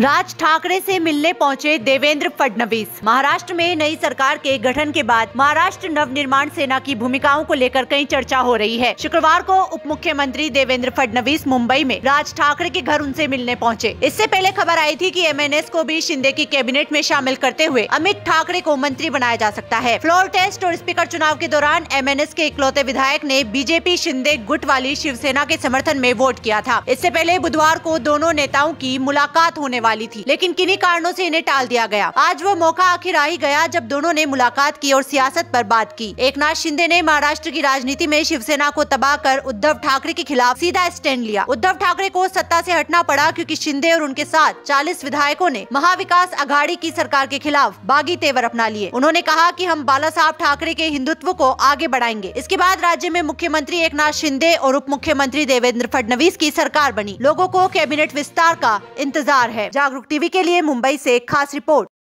राज ठाकरे से मिलने पहुंचे देवेंद्र फडणवीस। महाराष्ट्र में नई सरकार के गठन के बाद महाराष्ट्र नव निर्माण सेना की भूमिकाओं को लेकर कई चर्चा हो रही है। शुक्रवार को उप मुख्यमंत्री देवेंद्र फडणवीस मुंबई में राज ठाकरे के घर उनसे मिलने पहुंचे। इससे पहले खबर आई थी कि एमएनएस को भी शिंदे की कैबिनेट में शामिल करते हुए अमित ठाकरे को मंत्री बनाया जा सकता है। फ्लोर टेस्ट और स्पीकर चुनाव के दौरान एमएनएस के इकलौते विधायक ने बीजेपी शिंदे गुट वाली शिवसेना के समर्थन में वोट किया था। इससे पहले बुधवार को दोनों नेताओं की मुलाकात होने वाली थी, लेकिन किन्हीं कारणों से इन्हें टाल दिया गया। आज वो मौका आखिर आ ही गया जब दोनों ने मुलाकात की और सियासत पर बात की। एकनाथ शिंदे ने महाराष्ट्र की राजनीति में शिवसेना को तबाह कर उद्धव ठाकरे के खिलाफ सीधा स्टैंड लिया। उद्धव ठाकरे को सत्ता से हटना पड़ा क्योंकि शिंदे और उनके साथ 40 विधायकों ने महाविकास आघाड़ी की सरकार के खिलाफ बागी तेवर अपना लिए। उन्होंने कहा कि हम बालासाहेब ठाकरे के हिंदुत्व को आगे बढ़ाएंगे। इसके बाद राज्य में मुख्यमंत्री एकनाथ शिंदे और उप मुख्यमंत्री देवेंद्र फडणवीस की सरकार बनी। लोगों को कैबिनेट विस्तार का इंतजार है। जागरूक टीवी के लिए मुंबई से खास रिपोर्ट।